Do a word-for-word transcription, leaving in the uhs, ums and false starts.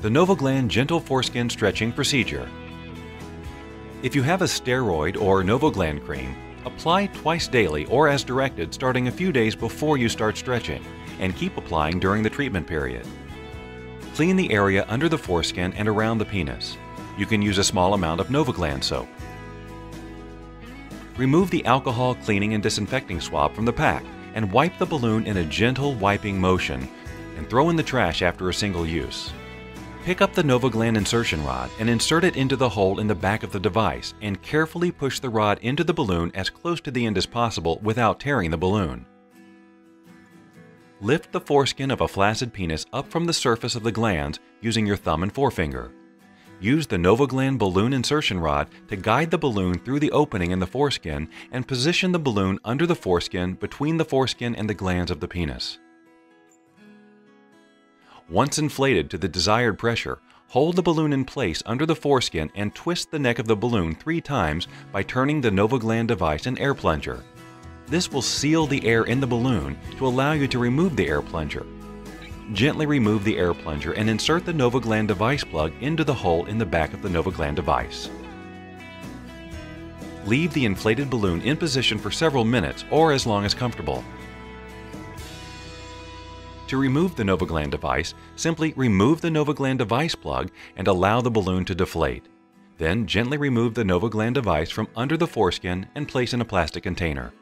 the Novoglan Gentle Foreskin Stretching Procedure. If you have a steroid or Novoglan cream, apply twice daily or as directed starting a few days before you start stretching, and keep applying during the treatment period. Clean the area under the foreskin and around the penis. You can use a small amount of Novoglan soap. Remove the alcohol cleaning and disinfecting swab from the pack and wipe the balloon in a gentle wiping motion and throw in the trash after a single use. Pick up the Novoglan insertion rod and insert it into the hole in the back of the device and carefully push the rod into the balloon as close to the end as possible without tearing the balloon. Lift the foreskin of a flaccid penis up from the surface of the glands using your thumb and forefinger. Use the Novoglan balloon insertion rod to guide the balloon through the opening in the foreskin and position the balloon under the foreskin between the foreskin and the glands of the penis. Once inflated to the desired pressure, hold the balloon in place under the foreskin and twist the neck of the balloon three times by turning the Novoglan device in air plunger. This will seal the air in the balloon to allow you to remove the air plunger. Gently remove the air plunger and insert the Novoglan device plug into the hole in the back of the Novoglan device. Leave the inflated balloon in position for several minutes or as long as comfortable. To remove the Novoglan device, simply remove the Novoglan device plug and allow the balloon to deflate. Then gently remove the Novoglan device from under the foreskin and place in a plastic container.